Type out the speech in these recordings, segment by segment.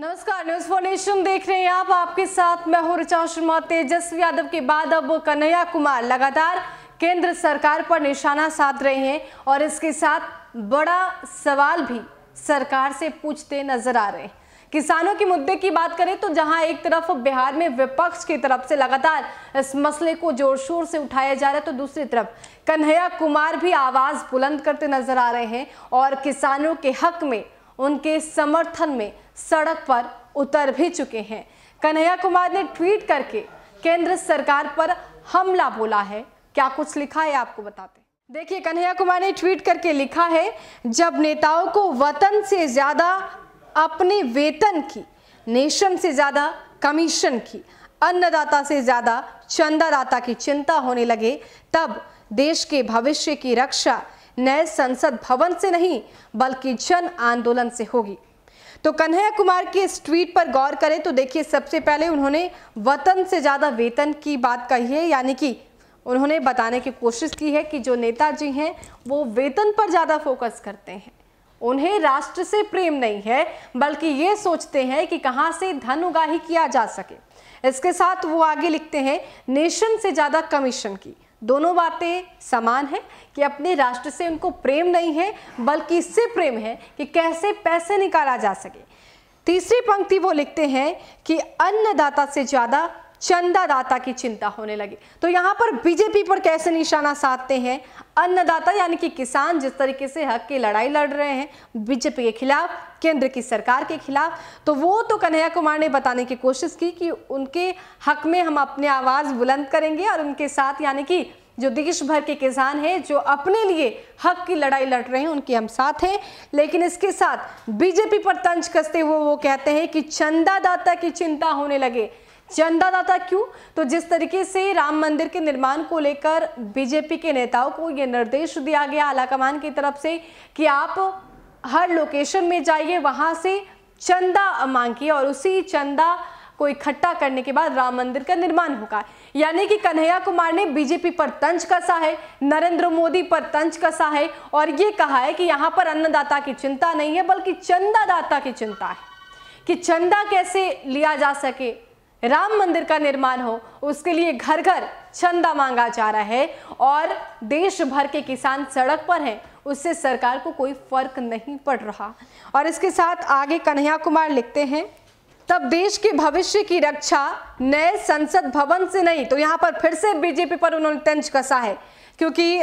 नमस्कार, news for nation देख रहे हैं आप। आपके साथ मैं हूं रुचा शर्मा। तेजस्वी यादव के बाद अब कन्हैया कुमार लगातार केंद्र सरकार पर निशाना साध रहे हैं और इसके साथ बड़ा सवाल भी सरकार से पूछते नजर आ रहे हैं। किसानों के मुद्दे की बात करें तो जहां एक तरफ बिहार में विपक्ष की तरफ से लगातार इस मसले को जोर शोर से उठाया जा रहा है, तो दूसरी तरफ कन्हैया कुमार भी आवाज बुलंद करते नजर आ रहे हैं और किसानों के हक में, उनके समर्थन में सड़क पर उतर भी चुके हैं। कन्हैया कुमार ने ट्वीट करके केंद्र सरकार पर हमला बोला है। क्या कुछ लिखा है आपको बताते हैं, देखिए। कन्हैया कुमार ने ट्वीट करके लिखा है, जब नेताओं को वतन से ज्यादा अपने वेतन की, नेशन से ज्यादा कमीशन की, अन्नदाता से ज्यादा चंदादाता की चिंता होने लगे, तब देश के भविष्य की रक्षा नए संसद भवन से नहीं बल्कि जन आंदोलन से होगी। तो कन्हैया कुमार के इस ट्वीट पर गौर करें तो देखिए, सबसे पहले उन्होंने वतन से ज्यादा वेतन की बात कही है, यानी कि उन्होंने बताने की कोशिश की है कि जो नेताजी हैं वो वेतन पर ज्यादा फोकस करते हैं, उन्हें राष्ट्र से प्रेम नहीं है, बल्कि ये सोचते हैं कि कहाँ से धन उगाही किया जा सके। इसके साथ वो आगे लिखते हैं, नेशन से ज्यादा कमीशन की, दोनों बातें समान है कि अपने राष्ट्र से उनको प्रेम नहीं है, बल्कि इससे प्रेम है कि कैसे पैसे निकाला जा सके। तीसरी पंक्ति वो लिखते हैं कि अन्नदाता से ज़्यादा चंदादाता की चिंता होने लगी। तो यहाँ पर बीजेपी पर कैसे निशाना साधते हैं। अन्नदाता यानी कि किसान, जिस तरीके से हक की लड़ाई लड़ रहे हैं बीजेपी के खिलाफ, केंद्र की सरकार के खिलाफ, तो वो तो कन्हैया कुमार ने बताने की कोशिश की कि उनके हक में हम अपने आवाज़ बुलंद करेंगे और उनके साथ, यानी कि जो देश भर के किसान हैं जो अपने लिए हक की लड़ाई लड़ रहे हैं, उनकी हम साथ हैं। लेकिन इसके साथ बीजेपी पर तंज कसते हुए वो कहते हैं कि चंदादाता की चिंता होने लगे। चंदादाता क्यों? तो जिस तरीके से राम मंदिर के निर्माण को लेकर बीजेपी के नेताओं को ये निर्देश दिया गया आलाकमान की तरफ से कि आप हर लोकेशन में जाइए, वहाँ से चंदा मांगिए और उसी चंदा को इकट्ठा करने के बाद राम मंदिर का निर्माण होगा। यानी कि कन्हैया कुमार ने बीजेपी पर तंज कसा है, नरेंद्र मोदी पर तंज कसा है और ये कहा है कि यहाँ पर अन्नदाता की चिंता नहीं है बल्कि चंदादाता की चिंता है, कि चंदा कैसे लिया जा सके, राम मंदिर का निर्माण हो, उसके लिए घर घर चंदा मांगा जा रहा है और देश भर के किसान सड़क पर हैं, उससे सरकार को कोई फर्क नहीं पड़ रहा। और इसके साथ आगे कन्हैया कुमार लिखते हैं, तब देश के भविष्य की रक्षा नए संसद भवन से नहीं। तो यहाँ पर फिर से बीजेपी पर उन्होंने तंज कसा है, क्योंकि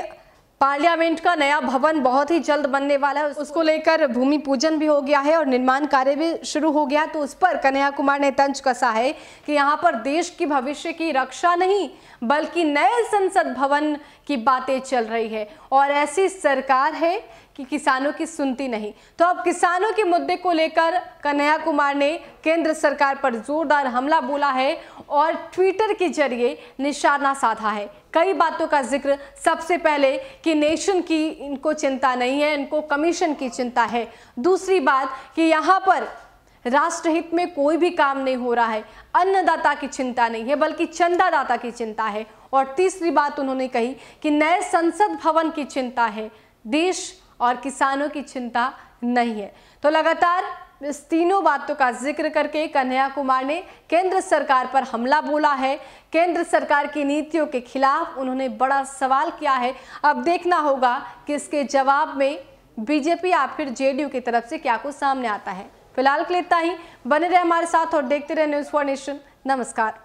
पार्लियामेंट का नया भवन बहुत ही जल्द बनने वाला है, उसको लेकर भूमि पूजन भी हो गया है और निर्माण कार्य भी शुरू हो गया। तो उस पर कन्हैया कुमार ने तंज कसा है कि यहाँ पर देश की भविष्य की रक्षा नहीं बल्कि नए संसद भवन की बातें चल रही है और ऐसी सरकार है कि किसानों की सुनती नहीं। तो अब किसानों के मुद्दे को लेकर कन्हैया कुमार ने केंद्र सरकार पर जोरदार हमला बोला है और ट्विटर के जरिए निशाना साधा है। कई बातों का जिक्र, सबसे पहले कि नेशन की इनको चिंता नहीं है, इनको कमीशन की चिंता है। दूसरी बात कि यहाँ पर राष्ट्रहित में कोई भी काम नहीं हो रहा है, अन्नदाता की चिंता नहीं है बल्कि चंदादाता की चिंता है। और तीसरी बात उन्होंने कही कि नए संसद भवन की चिंता है, देश और किसानों की चिंता नहीं है। तो लगातार इस तीनों बातों का जिक्र करके कन्हैया कुमार ने केंद्र सरकार पर हमला बोला है, केंद्र सरकार की नीतियों के खिलाफ उन्होंने बड़ा सवाल किया है। अब देखना होगा कि इसके जवाब में बीजेपी या फिर जेडीयू की तरफ से क्या कुछ सामने आता है। फिलहाल के लिए इतना ही। बने रहे हमारे साथ और देखते रहे न्यूज फोर नेशन। नमस्कार।